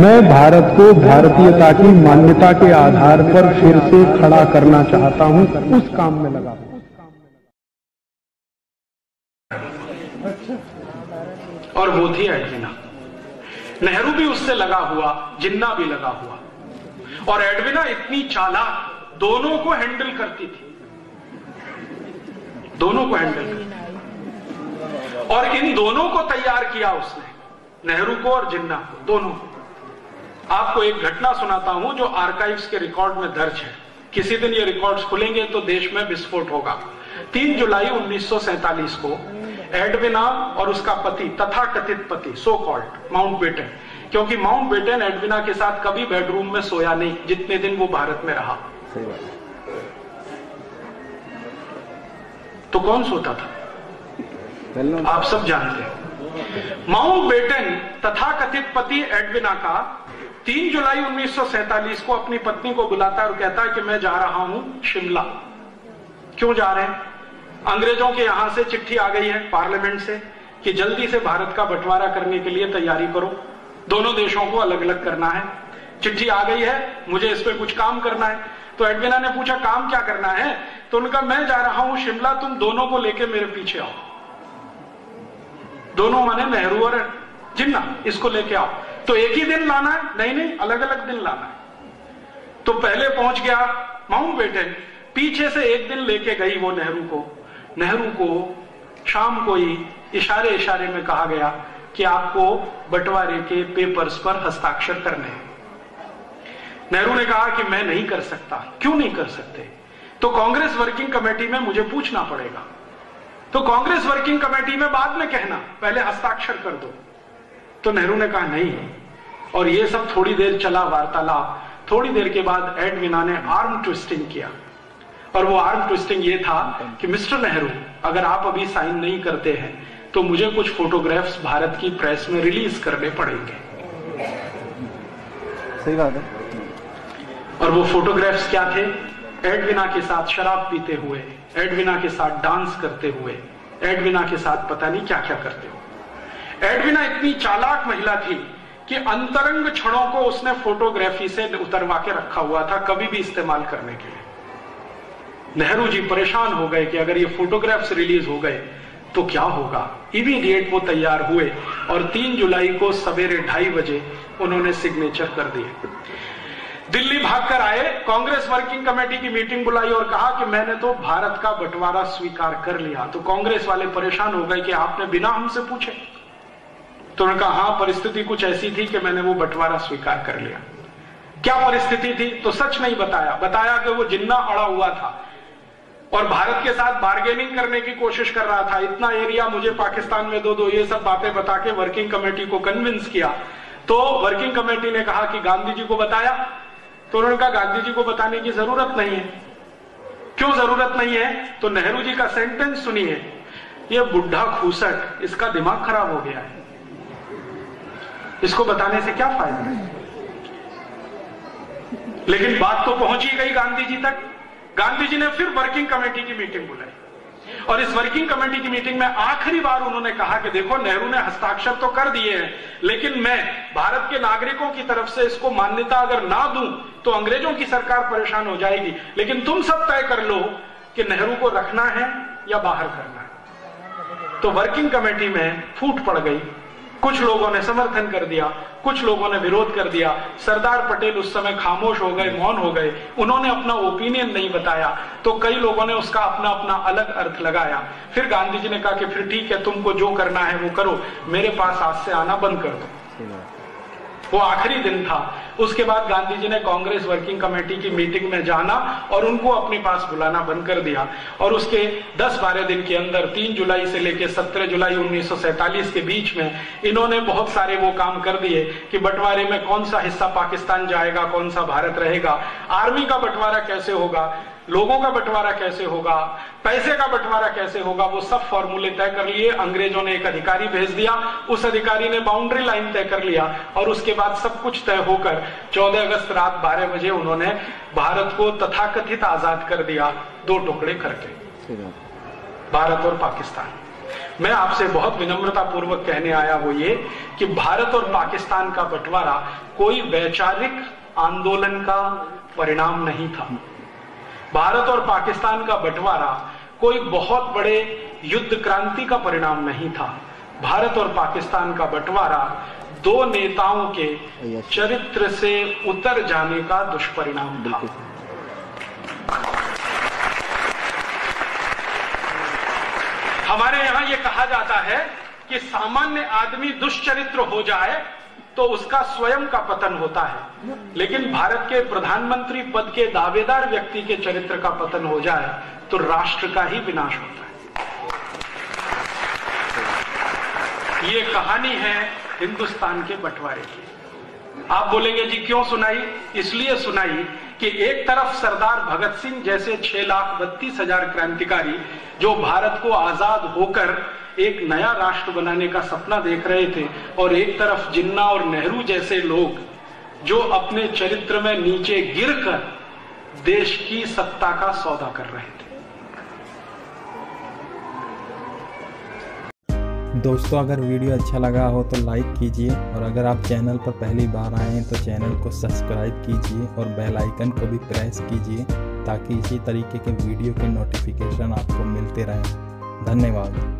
मैं भारत को भारतीयता की मान्यता के आधार पर फिर से खड़ा करना चाहता हूं, उस काम में लगा। और वो थी एडविना। नेहरू भी उससे लगा हुआ, जिन्ना भी लगा हुआ, और एडविना इतनी चालाक, दोनों को हैंडल करती थी, दोनों को हैंडल करती। और इन दोनों को तैयार किया उसने, नेहरू को और जिन्ना को, दोनों। आपको एक घटना सुनाता हूं जो आर्काइव्स के रिकॉर्ड में दर्ज है। किसी दिन ये रिकॉर्ड्स खुलेंगे तो देश में विस्फोट होगा। 3 जुलाई 1947 को एडविना और उसका पति, तथाकथित पति, सो कॉल्ड माउंटबेटन, क्योंकि माउंटबेटन एडविना के साथ कभी बेडरूम में सोया नहीं जितने दिन वो भारत में रहा। तो कौन सोता था, आप सब जानते हैं। माउंटबेटन, तथाकथित पति एडविना का, 3 जुलाई 1947 को अपनी पत्नी को बुलाता है और कहता है कि मैं जा रहा हूं शिमला। क्यों जा रहे हैं? अंग्रेजों के यहां से चिट्ठी आ गई है पार्लियामेंट से कि जल्दी से भारत का बंटवारा करने के लिए तैयारी करो, दोनों देशों को अलग अलग करना है। चिट्ठी आ गई है, मुझे इस पे कुछ काम करना है। तो एडविना ने पूछा काम क्या करना है, तो उनका मैं जा रहा हूं शिमला, तुम दोनों को लेके मेरे पीछे आओ। दोनों माने नेहरू और जिन्ना, इसको लेके आओ। तो एक ही दिन लाना है? नहीं, अलग अलग दिन लाना है। तो पहले पहुंच गया माउंटबेटन, पीछे से एक दिन लेके गई वो नेहरू को। नेहरू को शाम को ही इशारे इशारे में कहा गया कि आपको बंटवारे के पेपर्स पर हस्ताक्षर करने हैं। नेहरू ने कहा कि मैं नहीं कर सकता। क्यों नहीं कर सकते? तो कांग्रेस वर्किंग कमेटी में मुझे पूछना पड़ेगा। तो कांग्रेस वर्किंग कमेटी में बाद में कहना, पहले हस्ताक्षर कर दो। तो नेहरू ने कहा नहीं। और ये सब थोड़ी देर चला वार्तालाप। थोड़ी देर के बाद एडविना ने आर्म ट्विस्टिंग किया, और वो आर्म ट्विस्टिंग ये था कि मिस्टर नेहरू, अगर आप अभी साइन नहीं करते हैं तो मुझे कुछ फोटोग्राफ्स भारत की प्रेस में रिलीज करने पड़ेंगे। सही बात है। और वो फोटोग्राफ्स क्या थे? एडविना के साथ शराब पीते हुए, एडविना के साथ डांस करते हुए, एडविना के साथ पता नहीं क्या क्या करते हुए। एडविना इतनी चालाक महिला थी कि अंतरंग क्षणों को उसने फोटोग्राफी से उतरवा के रखा हुआ था, कभी भी इस्तेमाल करने के लिए। नेहरू जी परेशान हो गए कि अगर ये फोटोग्राफ्स रिलीज हो गए तो क्या होगा। इमीडिएट वो तैयार हुए और 3 जुलाई को सवेरे 2:30 बजे उन्होंने सिग्नेचर कर दिए। दिल्ली भागकर आए, कांग्रेस वर्किंग कमेटी की मीटिंग बुलाई और कहा कि मैंने तो भारत का बंटवारा स्वीकार कर लिया। तो कांग्रेस वाले परेशान हो गए कि आपने बिना हमसे पूछे। तो उन्होंने कहा हाँ, परिस्थिति कुछ ऐसी थी कि मैंने वो बंटवारा स्वीकार कर लिया। क्या परिस्थिति थी? तो सच नहीं बताया, बताया कि वो जिन्ना अड़ा हुआ था और भारत के साथ बार्गेनिंग करने की कोशिश कर रहा था, इतना एरिया मुझे पाकिस्तान में दो, ये सब बातें बता के वर्किंग कमेटी को कन्विंस किया। तो वर्किंग कमेटी ने कहा कि गांधी जी को बताया। तो उन्होंने कहा गांधी जी को बताने की जरूरत नहीं है। क्यों जरूरत नहीं है? तो नेहरू जी का सेंटेंस सुनिए, ये बुढ़ा खूसट, इसका दिमाग खराब हो गया है, इसको बताने से क्या फायदा है। लेकिन बात तो पहुंच ही गई गांधी जी तक। गांधी जी ने फिर वर्किंग कमेटी की मीटिंग बुलाई और इस वर्किंग कमेटी की मीटिंग में आखिरी बार उन्होंने कहा कि देखो, नेहरू ने हस्ताक्षर तो कर दिए हैं, लेकिन मैं भारत के नागरिकों की तरफ से इसको मान्यता अगर ना दूं तो अंग्रेजों की सरकार परेशान हो जाएगी, लेकिन तुम सब तय कर लो कि नेहरू को रखना है या बाहर करना है। तो वर्किंग कमेटी में फूट पड़ गई, कुछ लोगों ने समर्थन कर दिया, कुछ लोगों ने विरोध कर दिया। सरदार पटेल उस समय खामोश हो गए, मौन हो गए, उन्होंने अपना ओपिनियन नहीं बताया। तो कई लोगों ने उसका अपना अपना अलग अर्थ लगाया। फिर गांधी जी ने कहा कि फिर ठीक है, तुमको जो करना है वो करो, मेरे पास आज से आना बंद कर दो। वो आखिरी दिन था। उसके बाद गांधी जी ने कांग्रेस वर्किंग कमेटी की मीटिंग में जाना और उनको अपने पास बुलाना बंद कर दिया। और उसके 10-12 दिन के अंदर 3 जुलाई से लेकर 17 जुलाई 1947 के बीच में इन्होंने बहुत सारे वो काम कर दिए कि बंटवारे में कौन सा हिस्सा पाकिस्तान जाएगा, कौन सा भारत रहेगा, आर्मी का बंटवारा कैसे होगा, लोगों का बंटवारा कैसे होगा, पैसे का बंटवारा कैसे होगा, वो सब फॉर्मूले तय कर लिए। अंग्रेजों ने एक अधिकारी भेज दिया, उस अधिकारी ने बाउंड्री लाइन तय कर लिया और उसके बाद सब कुछ तय होकर 14 अगस्त रात 12 बजे उन्होंने भारत को तथाकथित आजाद कर दिया, 2 टुकड़े करके, भारत और पाकिस्तान। मैं आपसे बहुत विनम्रतापूर्वक कहने आया वो ये कि भारत और पाकिस्तान का बंटवारा कोई वैचारिक आंदोलन का परिणाम नहीं था। भारत और पाकिस्तान का बंटवारा कोई बहुत बड़े युद्ध क्रांति का परिणाम नहीं था। भारत और पाकिस्तान का बंटवारा दो नेताओं के चरित्र से उतर जाने का दुष्परिणाम था। हमारे यहाँ ये कहा जाता है कि सामान्य आदमी दुष्चरित्र हो जाए तो उसका स्वयं का पतन होता है, लेकिन भारत के प्रधानमंत्री पद के दावेदार व्यक्ति के चरित्र का पतन हो जाए तो राष्ट्र का ही विनाश होता है। ये कहानी है हिंदुस्तान के बंटवारे की। आप बोलेंगे जी क्यों सुनाई? इसलिए सुनाई कि एक तरफ सरदार भगत सिंह जैसे 6,32,000 क्रांतिकारी जो भारत को आजाद होकर एक नया राष्ट्र बनाने का सपना देख रहे थे, और एक तरफ जिन्ना और नेहरू जैसे लोग जो अपने चरित्र में नीचे गिरकर देश की सत्ता का सौदा कर रहे थे। दोस्तों, अगर वीडियो अच्छा लगा हो तो लाइक कीजिए, और अगर आप चैनल पर पहली बार आए हैं तो चैनल को सब्सक्राइब कीजिए और बेल आइकन को भी प्रेस कीजिए ताकि इसी तरीके के वीडियो के नोटिफिकेशन आपको मिलते रहें। धन्यवाद।